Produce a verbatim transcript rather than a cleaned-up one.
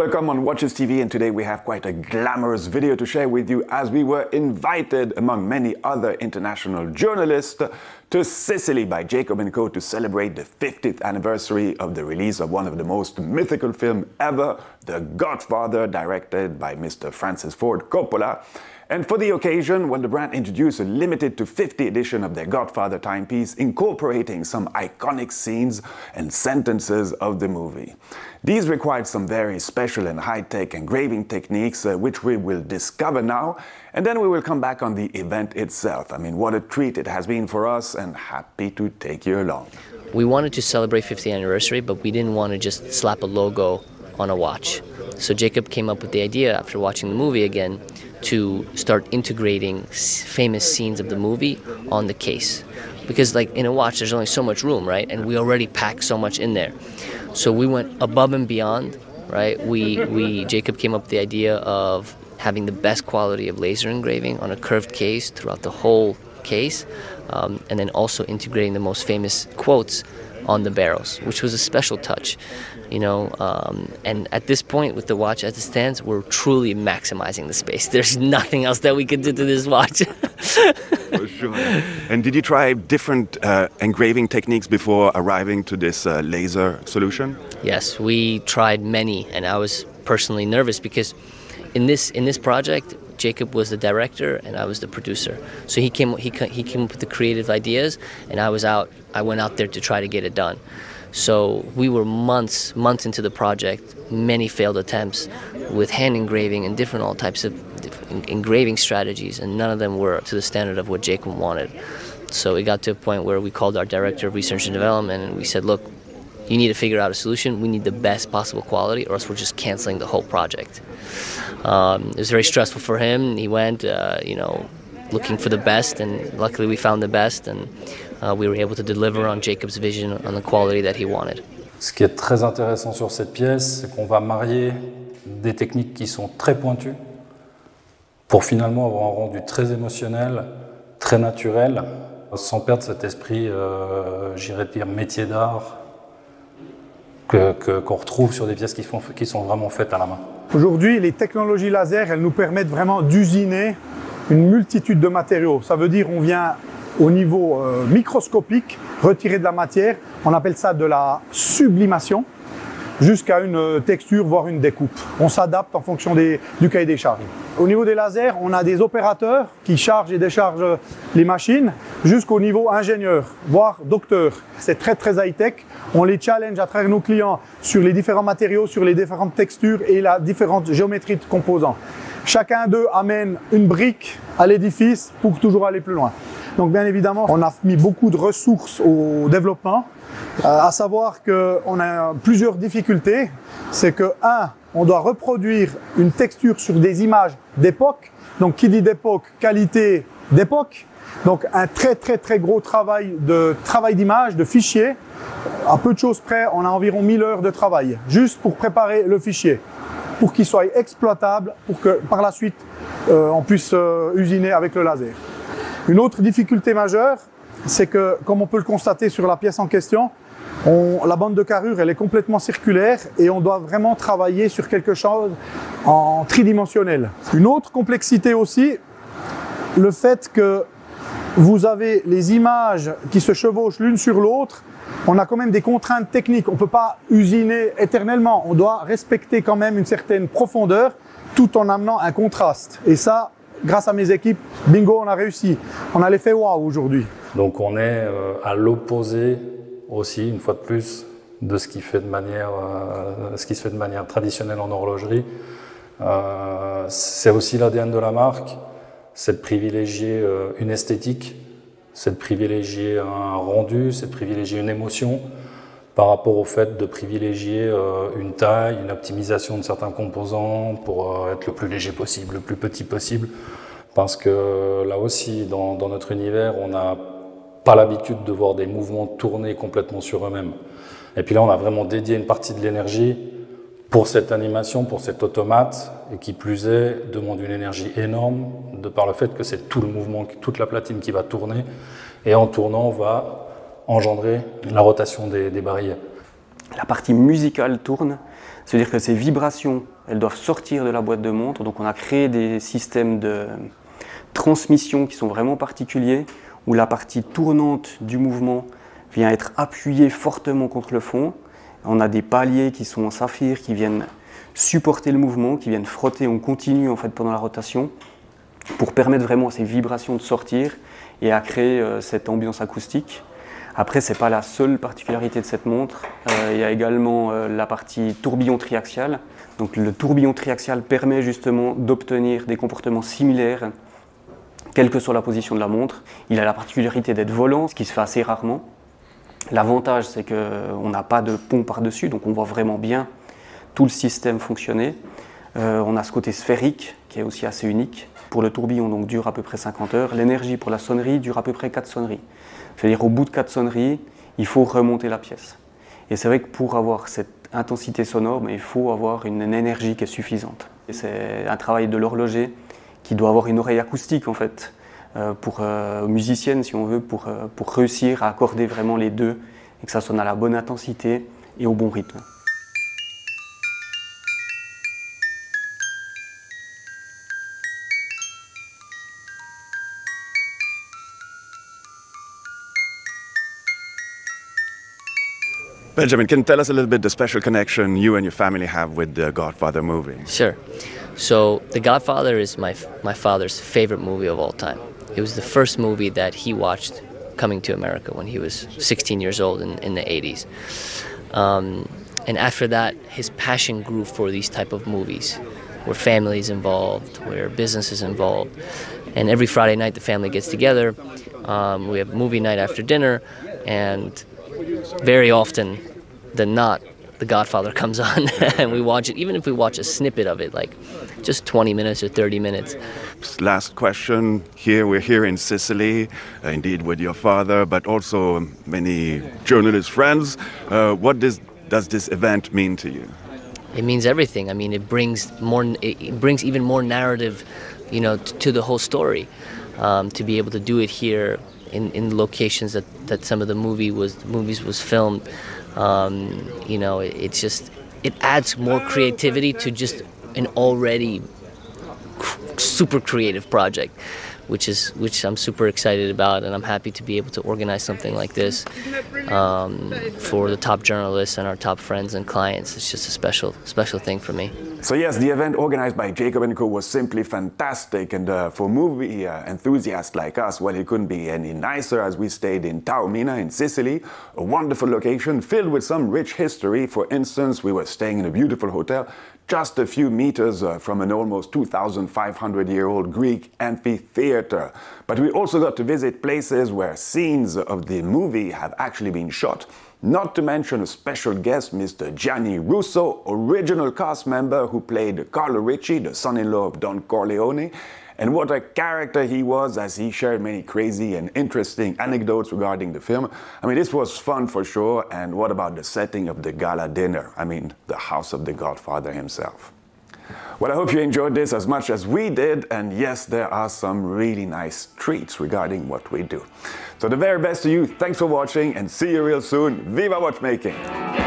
welcome on WATCHES T V, and today we have quite a glamorous video to share with you as we were invited, among many other international journalists, to Sicily by Jacob and Co to celebrate the fiftieth anniversary of the release of one of the most mythical films ever, The Godfather, directed by Mister Francis Ford Coppola. And for the occasion, when the brand introduced a limited to fifty edition of their Godfather timepiece, incorporating some iconic scenes and sentences of the movie. These required some very special and high-tech engraving techniques, uh, which we will discover now, and then we will come back on the event itself. I mean, what a treat it has been for us, and happy to take you along. We wanted to celebrate fiftieth anniversary, but we didn't want to just slap a logo on a watch. So Jacob came up with the idea, after watching the movie again, to start integrating famous scenes of the movie on the case. Because like in a watch, there's only so much room, right? And we already packed so much in there. So we went above and beyond, right? We, we Jacob came up with the idea of having the best quality of laser engraving on a curved case throughout the whole case, um, and then also integrating the most famous quotes on the barrels, which was a special touch, you know, um, and at this point with the watch as it stands, we're truly maximizing the space. There's nothing else that we could do to this watch. For sure. And did you try different uh, engraving techniques before arriving to this uh, laser solution? Yes, we tried many, and I was personally nervous because in this in this project, Jacob was the director and I was the producer. So he came he he came up with the creative ideas, and I was out I went out there to try to get it done. So we were months months into the project, many failed attempts with hand engraving and different all types of engraving strategies, and none of them were to the standard of what Jacob wanted. So it got to a point where we called our director of research and development and we said, look, you need to figure out a solution. We need the best possible quality, or else we're just canceling the whole project. Um, it was very stressful for him. He went, uh, you know, looking for the best, and luckily we found the best, and uh, we were able to deliver on Jacob's vision on the quality that he wanted. Ce qui est très intéressant sur cette pièce, c'est qu'on va marier des techniques qui sont très pointues pour finalement avoir un rendu très émotionnel, très naturel, sans perdre cet esprit, euh, j'irais dire, métier d'art, qu'on que, qu'on retrouve sur des pièces qui, font, qui sont vraiment faites à la main. Aujourd'hui, les technologies laser, elles nous permettent vraiment d'usiner une multitude de matériaux. Ça veut dire qu'on vient au niveau euh, microscopique, retirer de la matière, on appelle ça de la sublimation, jusqu'à une texture, voire une découpe. On s'adapte en fonction des, du cahier des charges. Au niveau des lasers, on a des opérateurs qui chargent et déchargent les machines jusqu'au niveau ingénieur, voire docteur. C'est très très high-tech. On les challenge à travers nos clients sur les différents matériaux, sur les différentes textures et la différente géométrie de composants. Chacun d'eux amène une brique à l'édifice pour toujours aller plus loin. Donc bien évidemment, on a mis beaucoup de ressources au développement, euh, à savoir qu'on a plusieurs difficultés. C'est que, un, on doit reproduire une texture sur des images d'époque. Donc qui dit d'époque, qualité d'époque. Donc un très très très gros travail de travail d'image, de fichier. À peu de choses près, on a environ mille heures de travail, juste pour préparer le fichier, pour qu'il soit exploitable, pour que par la suite, euh, on puisse euh, usiner avec le laser. Une autre difficulté majeure, c'est que, comme on peut le constater sur la pièce en question, on, la bande de carrure, elle est complètement circulaire et on doit vraiment travailler sur quelque chose en tridimensionnel. Une autre complexité aussi, le fait que vous avez les images qui se chevauchent l'une sur l'autre. On a quand même des contraintes techniques, on ne peut pas usiner éternellement, on doit respecter quand même une certaine profondeur tout en amenant un contraste. Et ça, grâce à mes équipes, bingo, on a réussi. On a l'effet waouh aujourd'hui. Donc on est à l'opposé aussi, une fois de plus, de ce qui, fait de manière, ce qui se fait de manière traditionnelle en horlogerie. C'est aussi l'A D N de la marque, c'est de privilégier une esthétique, c'est de privilégier un rendu, c'est de privilégier une émotion par rapport au fait de privilégier une taille, une optimisation de certains composants pour être le plus léger possible, le plus petit possible. Parce que là aussi, dans, dans notre univers, on n'a pas l'habitude de voir des mouvements tourner complètement sur eux-mêmes. Et puis là, on a vraiment dédié une partie de l'énergie pour cette animation, pour cet automate, et qui plus est, demande une énergie énorme, de par le fait que c'est tout le mouvement, toute la platine qui va tourner, et en tournant, va engendrer la rotation des, des barillets. La partie musicale tourne, C'est-à-dire que ces vibrations, elles doivent sortir de la boîte de montre. Donc on a créé des systèmes de transmission qui sont vraiment particuliers, où la partie tournante du mouvement vient être appuyée fortement contre le fond. On a des paliers qui sont en saphir, qui viennent supporter le mouvement, qui viennent frotter. On continue en fait pendant la rotation pour permettre vraiment à ces vibrations de sortir et à créer euh, cette ambiance acoustique. Après, ce n'est pas la seule particularité de cette montre. Euh, il y a également euh, la partie tourbillon triaxial. Donc, le tourbillon triaxial permet justement d'obtenir des comportements similaires, quelle que soit la position de la montre. Il a la particularité d'être volant, ce qui se fait assez rarement. L'avantage, c'est qu'on n'a pas de pont par-dessus, donc on voit vraiment bien tout le système fonctionner. Euh, on a ce côté sphérique qui est aussi assez unique. Pour le tourbillon, donc, dure à peu près cinquante heures. L'énergie pour la sonnerie dure à peu près quatre sonneries. C'est-à-dire au bout de quatre sonneries, il faut remonter la pièce. Et c'est vrai que pour avoir cette intensité sonore, mais il faut avoir une, une énergie qui est suffisante. C'est un travail de l'horloger qui doit avoir une oreille acoustique, en fait, euh, pour euh, musicienne, si on veut, pour, euh, pour réussir à accorder vraiment les deux et que ça sonne à la bonne intensité et au bon rythme. Benjamin, can you tell us a little bit the special connection you and your family have with the Godfather movie? Sure. So, The Godfather is my my father's favorite movie of all time. It was the first movie that he watched coming to America when he was sixteen years old in, in the eighties. Um, and after that, his passion grew for these type of movies, where family is involved, where business is involved. And every Friday night, the family gets together. Um, we have movie night after dinner, and very often than not, The Godfather comes on and we watch it, even if we watch a snippet of it, like just twenty minutes or thirty minutes. Last question. Here, we're here in Sicily, uh, indeed with your father, but also many journalist friends. Uh, what does, does this event mean to you? It means everything. I mean, it brings, more, it brings even more narrative, you know, t to the whole story. Um, to be able to do it here, In, in locations that, that some of the movie was movies was filmed, um, you know, it, it's just it adds more creativity to just an already cr super creative project, which is which I'm super excited about, and I'm happy to be able to organize something like this um, for the top journalists and our top friends and clients. It's just a special special thing for me. So yes, the event organized by Jacob and Co was simply fantastic, and uh, for movie uh, enthusiasts like us, well, it couldn't be any nicer as we stayed in Taormina in Sicily, a wonderful location filled with some rich history. For instance, we were staying in a beautiful hotel just a few meters uh, from an almost two thousand five hundred year old Greek amphitheater. But we also got to visit places where scenes of the movie have actually been shot. Not to mention a special guest, Mister Gianni Russo, original cast member who played Carlo Ricci, the son-in-law of Don Corleone. And what a character he was, as he shared many crazy and interesting anecdotes regarding the film. I mean, this was fun for sure. And what about the setting of the gala dinner? I mean, the house of the Godfather himself. Well, I hope you enjoyed this as much as we did, and yes, there are some really nice treats regarding what we do. So the very best to you, thanks for watching, and see you real soon. Viva watchmaking!